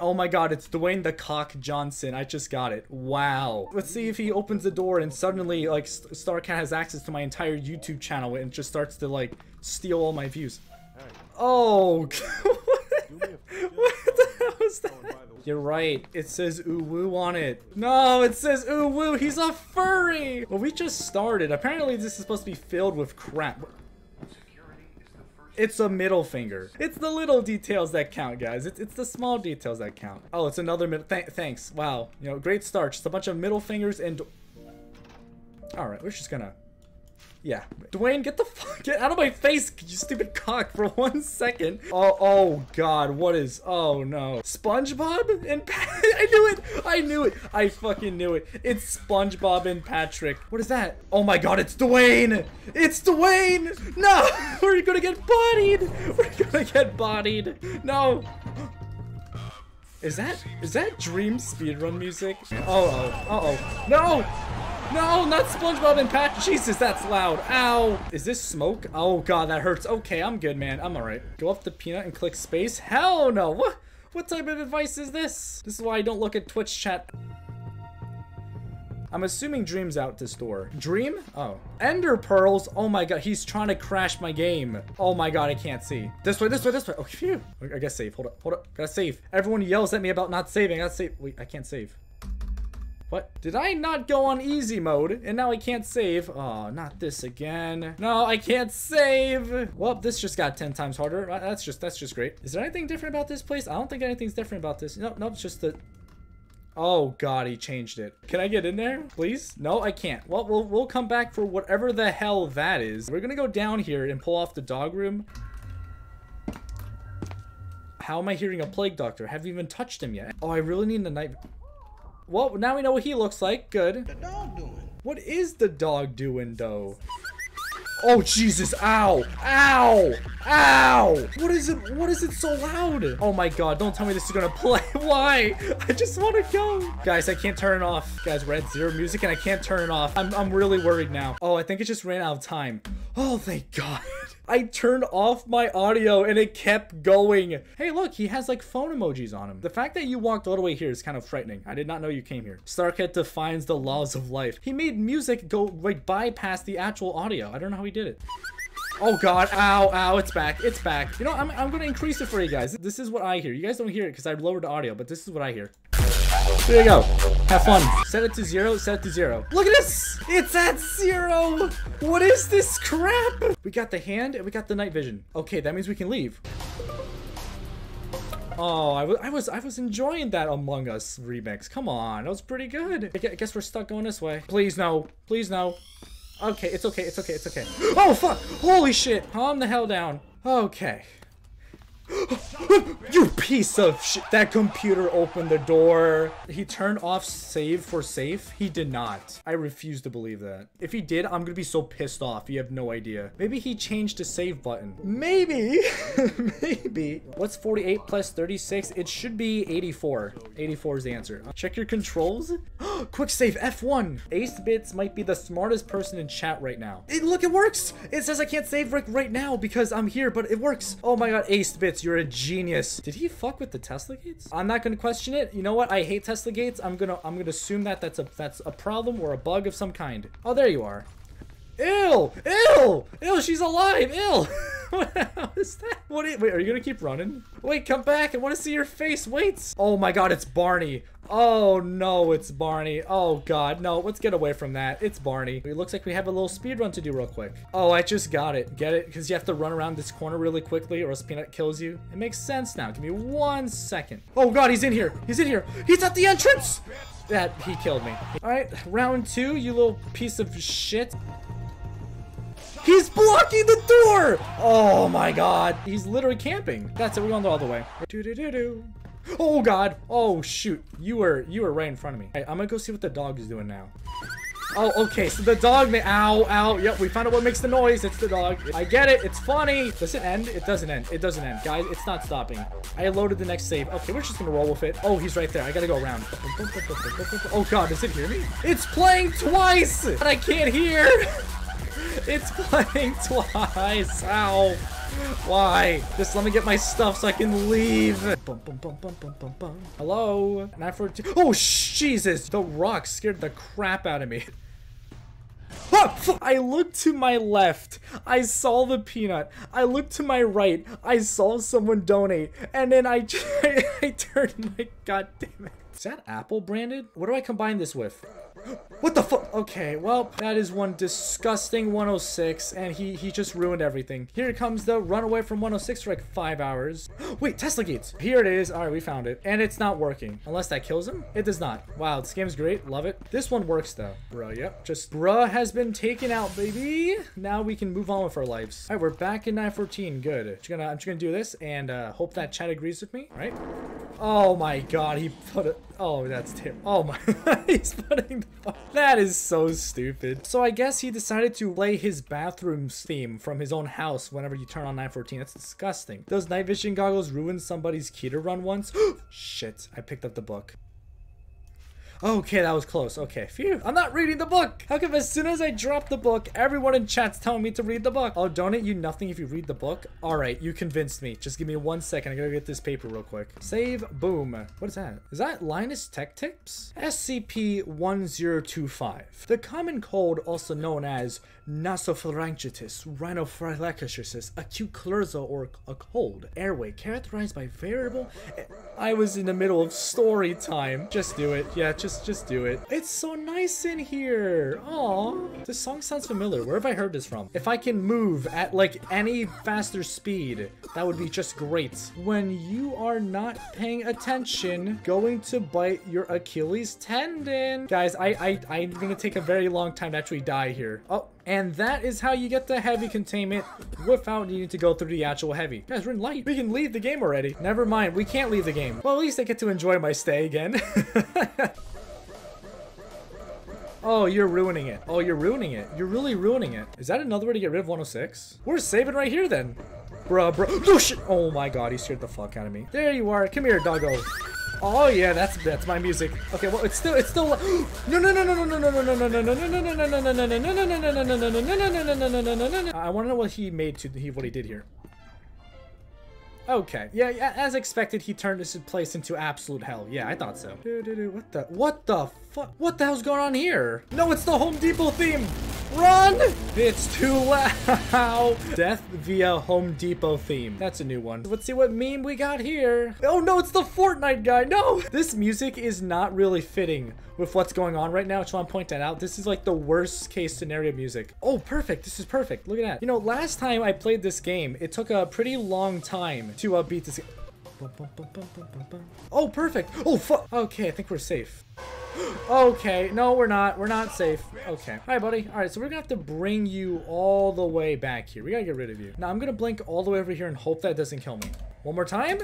Oh my god, it's Dwayne the Cock Johnson. I just got it. Wow. Let's see if he opens the door and suddenly, like, StarCat has access to my entire YouTube channel and just starts to, like, steal all my views. Oh, what the hell is that? You're right. It says uwu on it. No, it says uwu. He's a furry. Well, we just started. Apparently, this is supposed to be filled with crap. It's a middle finger. It's the little details that count, guys. It's the small details that count. Oh, it's another middle. Thanks. Wow. You know, great start. Just a bunch of middle fingers and. All right, we're just gonna. Yeah. Dwayne, get the fuck out of my face, you stupid cock, for 1 second. Oh god, what is. Oh no. SpongeBob and Pat. I knew it. I fucking knew it. It's SpongeBob and Patrick. What is that? Oh my god, it's Dwayne. It's Dwayne. No. We're gonna get bodied. We're gonna get bodied. No. Is that Dream speedrun music? Uh oh. No. No, not SpongeBob and Pat. Jesus, that's loud. Ow. Is this smoke? Oh, God, that hurts. Okay, I'm good, man. I'm all right. Go up to Peanut and click space. Hell no. What type of advice is this? This is why I don't look at Twitch chat. I'm assuming Dream's out this door. Dream? Oh. Ender pearls? Oh, my God. He's trying to crash my game. Oh, my God. I can't see. This way. Oh, phew. I gotta save. Hold up. Gotta save. Everyone yells at me about not saving. I gotta save. Wait, I can't save. What? Did I not go on easy mode? And now I can't save. Oh, not this again. No, I can't save. Well, this just got 10 times harder. That's just great. Is there anything different about this place? I don't think anything's different about this. Nope, it's just the... Oh, God, he changed it. Can I get in there, please? No, I can't. Well, we'll come back for whatever the hell that is. We're gonna go down here and pull off the dog room. How am I hearing a plague doctor? Haven't even touched him yet. Oh, I really need the night... Well, now we know what he looks like. Good. The dog doing. What is the dog doing, though? Oh, Jesus. Ow. Ow. Ow. What is it so loud? Oh, my God. Don't tell me this is going to play. Why? I just want to go. Guys, I can't turn it off. Guys, we're at zero music, and I can't turn it off. I'm really worried now. Oh, I think it just ran out of time. Oh, thank God. I turned off my audio and it kept going. Hey, look, he has like phone emojis on him. The fact that you walked all the way here is kind of frightening. I did not know you came here. StarCat defines the laws of life. He made music go like bypass the actual audio. I don't know how he did it. Oh God, ow, it's back. You know, I'm gonna increase it for you guys. This is what I hear. You guys don't hear it because I lowered the audio, but this is what I hear. There you go. Have fun. Set it to zero. Look at this. It's at zero. What is this crap? We got the hand and we got the night vision. Okay, that means we can leave. Oh, I was enjoying that Among Us remix. Come on, that was pretty good. I guess we're stuck going this way. Please no. Okay, it's okay. Oh fuck! Holy shit! Calm the hell down. Okay. You piece of shit. That computer opened the door. He turned off save for safe. He did not. I refuse to believe that. If he did, I'm gonna be so pissed off. You have no idea. Maybe he changed the save button. Maybe. Maybe. What's 48 plus 36? It should be 84. 84 is the answer. Check your controls. Quick save. F1. Acebits might be the smartest person in chat right now. Look, it works. It says I can't save right now because I'm here, but it works. Oh my god, Acebits. You're a genius. Did he fuck with the Tesla gates? I'm not gonna question it. You know what? I hate Tesla gates. I'm gonna assume that that's a problem or a bug of some kind. Oh, there you are. Ew, she's alive. Ew. What is that? Wait, are you gonna keep running? Wait, come back. I want to see your face. Wait. Oh my god, it's Barney. Oh no, it's Barney. Oh god, no, let's get away from that. It's Barney. It looks like we have a little speed run to do real quick. Oh, I just got it. Get it? Because you have to run around this corner really quickly or else Peanut kills you. It makes sense now. Give me 1 second. Oh god, he's in here. He's at the entrance. That he killed me. All right, round two, you little piece of shit. He's blocking the door! Oh my god. He's literally camping. That's it, we're going all the way. Do-do-do-do. Oh god. Oh shoot. You were right in front of me. Hey, I'm gonna go see what the dog is doing now. Oh, okay, so the dog may- ow. Yep, we found out what makes the noise. It's the dog. I get it. It's funny. Does it end? It doesn't end. Guys, it's not stopping. I loaded the next save. Okay, we're just gonna roll with it. Oh, he's right there. I gotta go around. Oh god, does it hear me? It's playing twice! And I can't hear! It's playing twice. Ow. Why? Just let me get my stuff so I can leave. Bum, bum, bum, bum, bum, bum, bum. Hello? Not for two. Oh, Jesus. The rock scared the crap out of me. I looked to my left, I saw the peanut. I looked to my right, I saw someone donate. And then I turned my goddamn it. Is that Apple branded? What do I combine this with? What the fuck? Okay, well, that is one disgusting 106, and he just ruined everything. Here comes the runaway from 106 for like 5 hours. Wait, Tesla gates. Here it is. All right, we found it, and it's not working. Unless that kills him? It does not. Wow, this game's great. Love it. This one works, though. Bruh, yep. Just bruh has been taken out, baby. Now we can move on with our lives. All right, we're back in 914. Good. I'm just gonna do this and hope that chat agrees with me. All right. Oh, my God. He put it. Oh, that's terrible. Oh, my. He's putting the... That is so stupid. So I guess he decided to play his bathroom's theme from his own house whenever you turn on 914. That's disgusting. Those night vision goggles ruined somebody's keto run once. Shit, I picked up the book. Okay, that was close. Okay, phew. I'm not reading the book. How come as soon as I drop the book, everyone in chat's telling me to read the book? I'll donate you nothing if you read the book. All right, you convinced me. Just give me 1 second. I gotta get this paper real quick. Save. Boom. What is that? Is that Linus Tech Tips? SCP-1025. The common cold, also known as nasopharyngitis, rhinopharyngitis, acute chlorzo, or a cold airway characterized by variable... I was in the middle of story time. Just do it. Yeah, just do it. It's so nice in here. Aww. This song sounds familiar. Where have I heard this from? If I can move at like any faster speed, that would be just great. When you are not paying attention, going to bite your Achilles tendon. Guys, I'm gonna take a very long time to actually die here. Oh. And that is how you get the heavy containment without needing to go through the actual heavy. Guys, we're in light. We can leave the game already. Never mind. We can't leave the game. Well, at least I get to enjoy my stay again. Oh, you're ruining it. Oh, you're ruining it. You're really ruining it. Is that another way to get rid of 106? We're saving right here then. Bruh, bruh. No shit. Oh my God. He scared the fuck out of me. There you are. Come here, doggo. Oh yeah, that's my music. Okay, well it's still no no no no no no no no no no no no no no no no no no no no no. I want to know what he made to what he did here. Okay, yeah, as expected, he turned this place into absolute hell. Yeah, I thought so. What the fuck? What the hell's going on here? No, it's the Home Depot theme. Run! It's too loud. Death via Home Depot theme. That's a new one. Let's see what meme we got here. Oh no, it's the Fortnite guy. No! This music is not really fitting with what's going on right now. I just want to point that out. This is like the worst case scenario music. Oh, perfect. This is perfect. Look at that. You know, last time I played this game, it took a pretty long time to beat this game. Oh, perfect. Oh, fuck. Okay, I think we're safe. Okay, no, we're not. We're not safe. Okay. All right, buddy. All right, so we're gonna have to bring you all the way back here. We gotta get rid of you. Now, I'm gonna blink all the way over here and hope that doesn't kill me. One more time.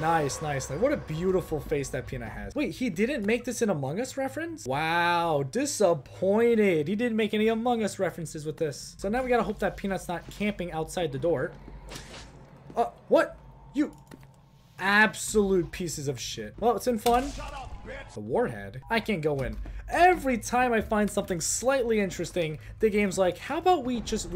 Nice, nice. What a beautiful face that Peanut has. Wait, he didn't make this an Among Us reference? Wow, disappointed. He didn't make any Among Us references with this. So now we gotta hope that Peanut's not camping outside the door. What? You absolute pieces of shit. Well, it's been fun. Shut up. The warhead? I can't go in. Every time I find something slightly interesting, the game's like, how about we just...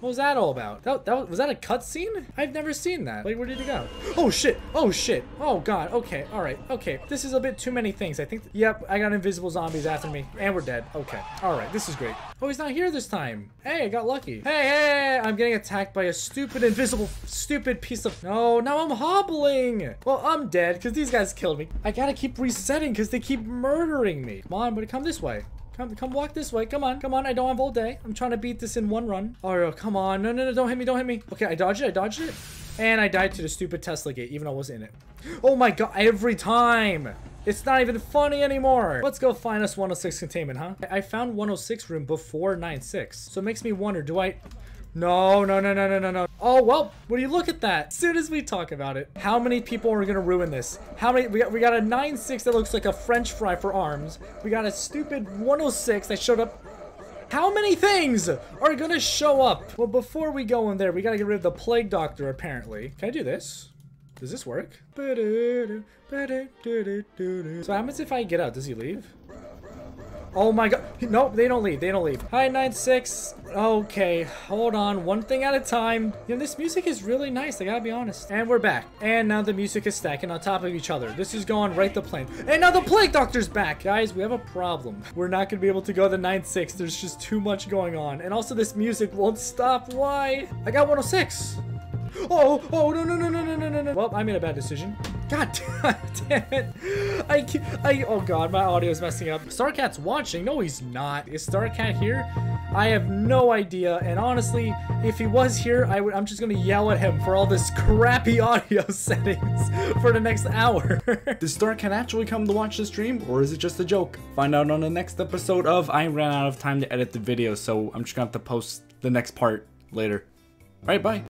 What was that all about? Was that a cutscene? I've never seen that. Like, where did it go? Oh, shit. Oh, shit. Oh, God. Okay. All right. Okay. This is a bit too many things. I think... Yep. I got invisible zombies after me. And we're dead. Okay. All right. This is great. Oh, he's not here this time. Hey, I got lucky. Hey, hey. I'm getting attacked by a stupid, invisible, stupid piece of... No, now I'm hobbling. Well, I'm dead because these guys killed me. I gotta keep resetting because they keep murdering me. Come on, buddy. Come this way. Come walk this way. Come on. Come on. I don't have all day. I'm trying to beat this in one run. Oh, come on. No, no, no. Don't hit me. Don't hit me. Okay, I dodged it. I dodged it. And I died to the stupid Tesla gate, even though I wasn't in it. Oh my God. Every time. It's not even funny anymore. Let's go find us 106 containment, huh? I found 106 room before 96. So it makes me wonder, do I... No, no, no, no, no, no, no. Oh, well, when you look at that, as soon as we talk about it, how many people are going to ruin this? How many? We got a 9-6 that looks like a French fry for arms. We got a stupid 106 that showed up. How many things are going to show up? Well, before we go in there, we got to get rid of the plague doctor, apparently. Can I do this? Does this work? So what happens if I get out? Does he leave? Oh my god. Nope, they don't leave. They don't leave. Hi, 96. Okay, hold on. One thing at a time. You know, this music is really nice. I gotta be honest. And we're back. And now the music is stacking on top of each other. This is going right the plane. And now the plague doctor's back. Guys, we have a problem. We're not gonna be able to go the 96. There's just too much going on. And also, this music won't stop. Why? I got 106. Oh, oh, no, no, no, no, no, no, no. Well, I made a bad decision. God damn it. Oh God, my audio is messing up. StarCat's watching. No, he's not. Is StarCat here? I have no idea. And honestly, if he was here, I'm just going to yell at him for all this crappy audio settings for the next hour. Does StarCat actually come to watch this stream, or is it just a joke? Find out on the next episode of I ran out of time to edit the video, so I'm just going to have to post the next part later. All right, bye.